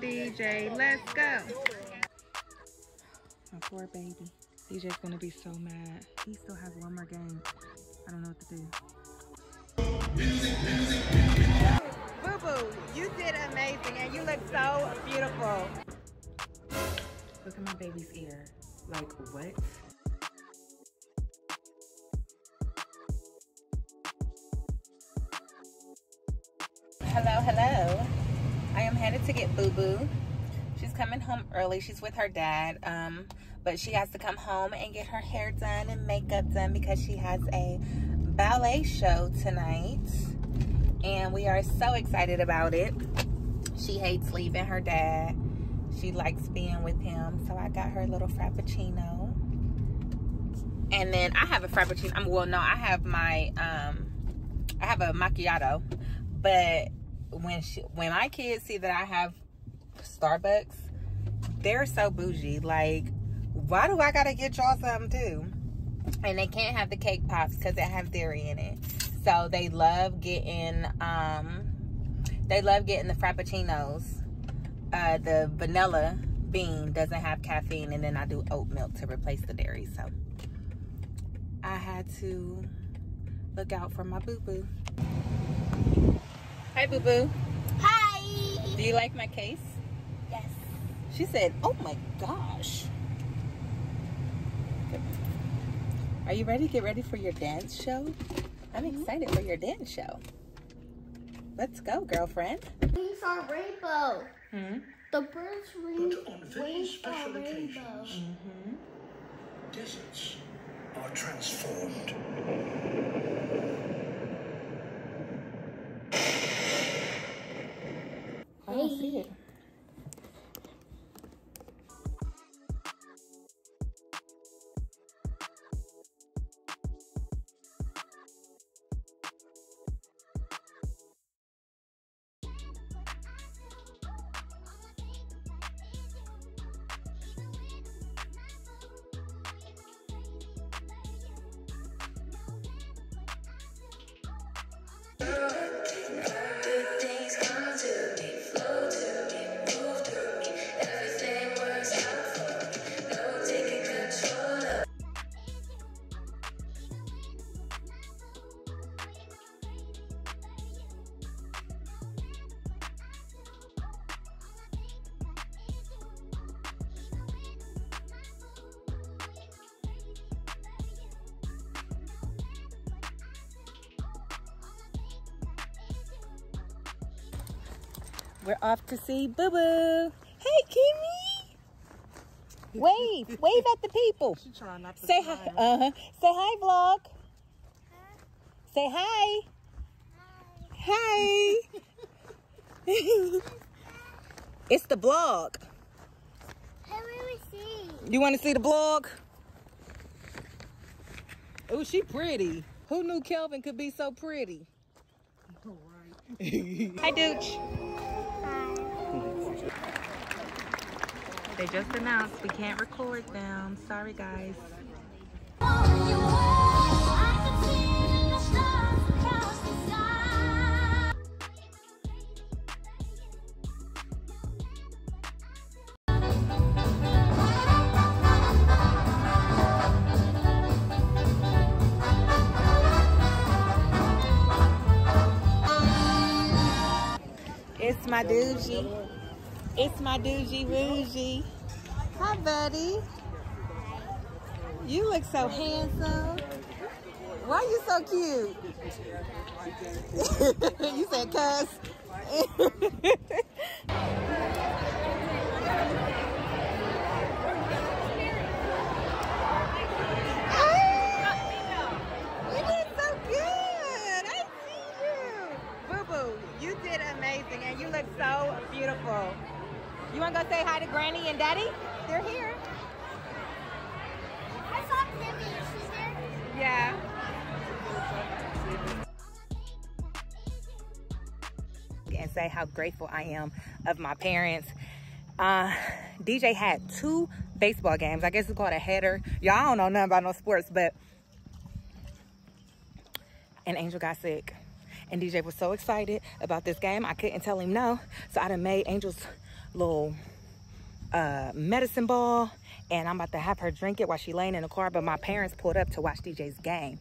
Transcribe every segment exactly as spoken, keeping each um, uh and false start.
D J, let's go. My poor baby. D J's gonna be so mad. He still has one more game. I don't know what to do. Boo Boo, you did amazing and you look so beautiful. Look at my baby's ear. Like, what? Hello, hello. I am headed to get Boo Boo. She's coming home early. She's with her dad. Um, but she has to come home and get her hair done and makeup done because she has a ballet show tonight. And we are so excited about it. She hates leaving her dad. She likes being with him. So I got her a little frappuccino. And then I have a frappuccino. Um, well, no, I have my, um, I have a macchiato. But when she, when my kids see that I have Starbucks, they're so bougie. Like, why do I gotta get y'all something too? And they can't have the cake pops because it has dairy in it. So they love getting, um, they love getting the frappuccinos. Uh, the vanilla bean doesn't have caffeine, and then I do oat milk to replace the dairy. So I had to look out for my Boo Boo. Hi, Boo Boo. Hi. Do you like my case? Yes. She said, oh my gosh. Are you ready? Get ready for your dance show? I'm mm-hmm. excited for your dance show. Let's go, girlfriend. Wings are rainbow. Hmm? The birds wings, wings are rainbow. Mm-hmm. Deserts are transformed. I don't see it. We're off to see Boo Boo. Hey, Kimmy. Wave. Wave at the people. She's trying not to say hi. Uh-huh. Say hi, vlog. Huh? Say hi. Hi. Hi. It's the vlog. I want to see. You want to see the vlog? Oh, she pretty. Who knew Kelvin could be so pretty? All right. Hi, Dooch. They just announced we can't record them. Sorry, guys. It's my doogie. It's my doogie woogie. Hi, buddy. You look so handsome. Why are you so cute? You said cuss. You did so good. I see you. Boo Boo, you did amazing and you look so beautiful. You want to go say hi to Granny and Daddy? They're here. I saw Kimmy. She's there? Yeah. And say how grateful I am of my parents. Uh, D J had two baseball games. I guess it's called a header. Y'all, I don't know nothing about no sports, but... And Angel got sick. And D J was so excited about this game, I couldn't tell him no. So I done made Angel's little uh, medicine ball, and I'm about to have her drink it while she laying in the car. But my parents pulled up to watch D J's game,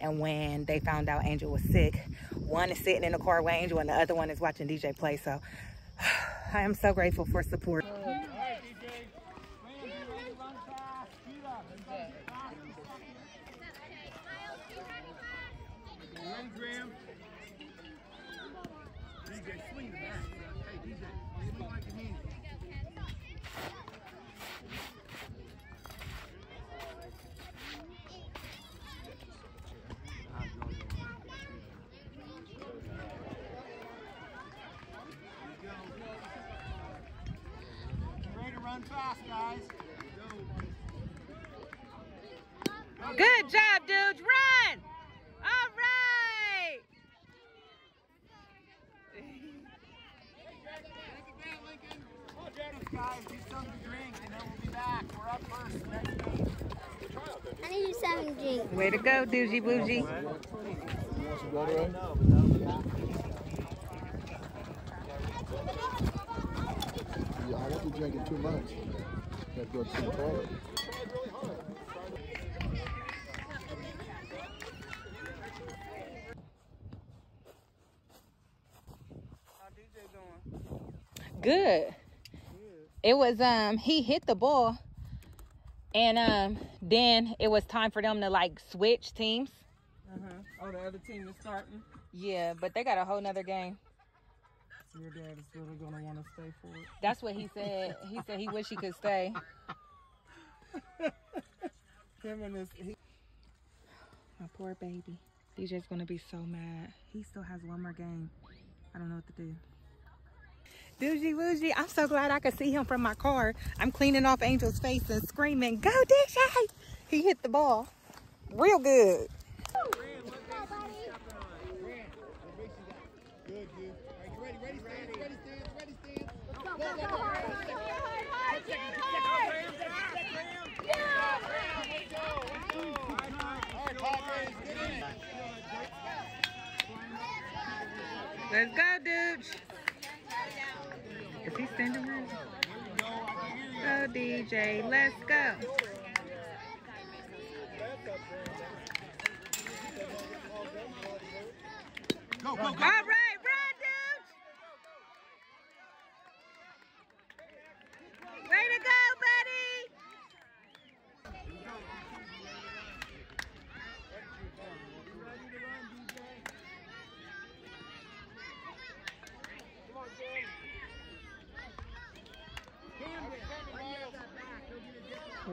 and when they found out Angel was sick, one is sitting in the car with Angel and the other one is watching D J play. So I am so grateful for support. Fast, guys. Good job, dudes. Run! All right! I need you seven drinks. Way to go, doozy bougie. Yeah, I won't be drinking too much. Gotta go to the toilet. How D J doing? Good. It was um he hit the ball, and um then it was time for them to like switch teams. Uh huh. Oh, the other team is starting. Yeah, but they got a whole nother game. Your dad is really gonna want to stay for it. That's what he said. He said he wished he could stay. Him and his, he... My poor baby. D J's gonna be so mad. He still has one more game. I don't know what to do. Doogie Woogie, I'm so glad I could see him from my car. I'm cleaning off Angel's face and screaming, "Go, D J!" He hit the ball real good. Good, good. All right, ready, ready, stand, ready, stand, ready, stand. Go, go, go, go, go, hard, hard, get hard, get hard. Let's go, dudes. Is he standing right? Go, D J, let's go. Go, go, go. All right.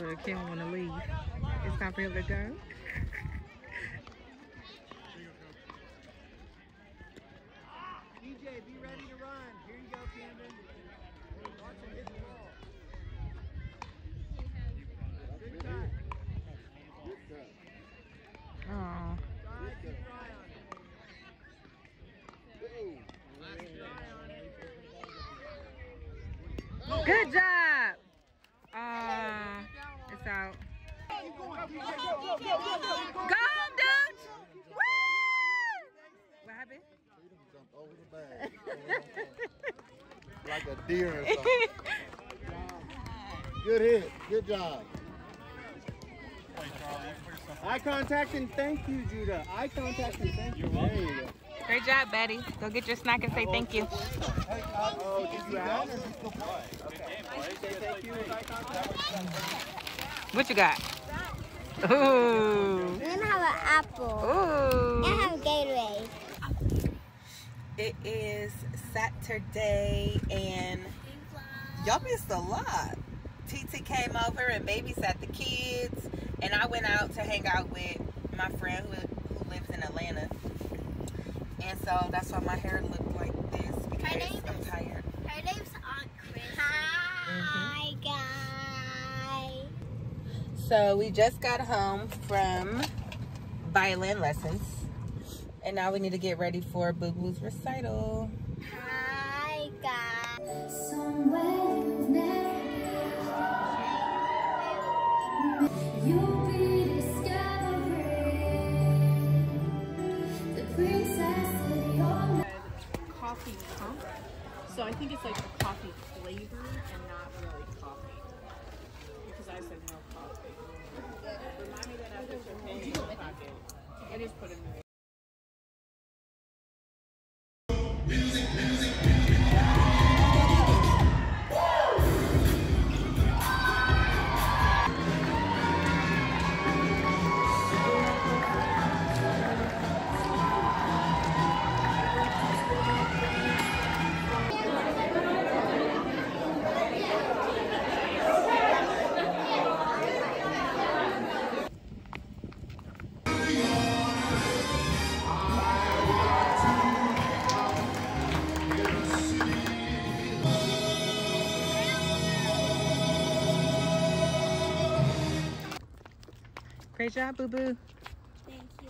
Well, Kim want to leave. It's time for him to go. D J, be ready to run. Here you go, Camden. Watch him hit the ball. Good time. Aw. Good job. Uh, it's out. Go, dudes! Woo! What happened? He done jumped over the bag. Like a deer or something. Good hit. Good job. Eye contact and thank you, Judah. Eye contact and thank you. There you go. Great job, Betty. Go get your snack and say thank you. Oh, did you out? Okay. Say thank you. What you got? Ooh. I'm gonna have an apple. Ooh. I have Gatorade. It is Saturday and y'all missed a lot. T T came over and babysat the kids, and I went out to hang out with my friend who, who lives in Atlanta. And so that's why my hair looked like this, because I'm tired. Her name's Aunt Chris. Hi, guys. So we just got home from violin lessons, and now we need to get ready for Boo Boo's recital. Hi, guys. Somewhere you've never been. You'll be discovering the princess. Coffee pump. So I think it's like a coffee flavor. Great job, Boo Boo. Thank you.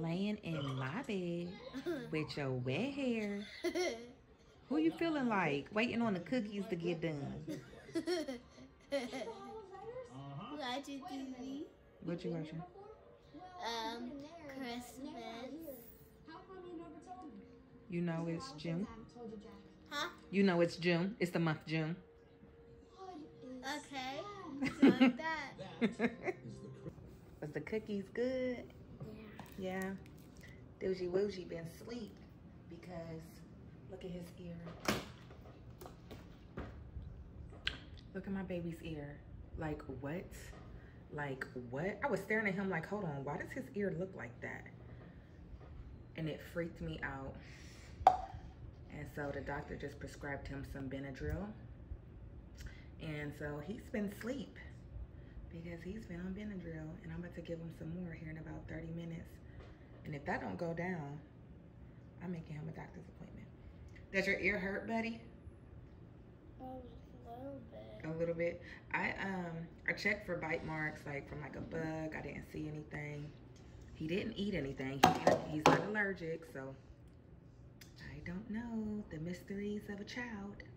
Laying in my bed with your wet hair. Who you feeling like? Waiting on the cookies to get done. Watching T V. What you watching? Um, Christmas. You know it's June. Huh? You know it's June. It's the month June. Okay. Like that. Was the cookies good? Yeah, Doji Wooji been asleep because look at his ear. Look at my baby's ear. Like what? Like what? I was staring at him like, hold on, why does his ear look like that? And it freaked me out. And so the doctor just prescribed him some Benadryl. And so he's been asleep because he's been on Benadryl, and I'm about to give him some more here in about thirty minutes. And if that don't go down, I'm making him a doctor's appointment. Does your ear hurt, buddy? A little bit. A little bit. I um I checked for bite marks, like from like a bug. I didn't see anything. He didn't eat anything. He, he's not allergic, so I don't know the mysteries of a child.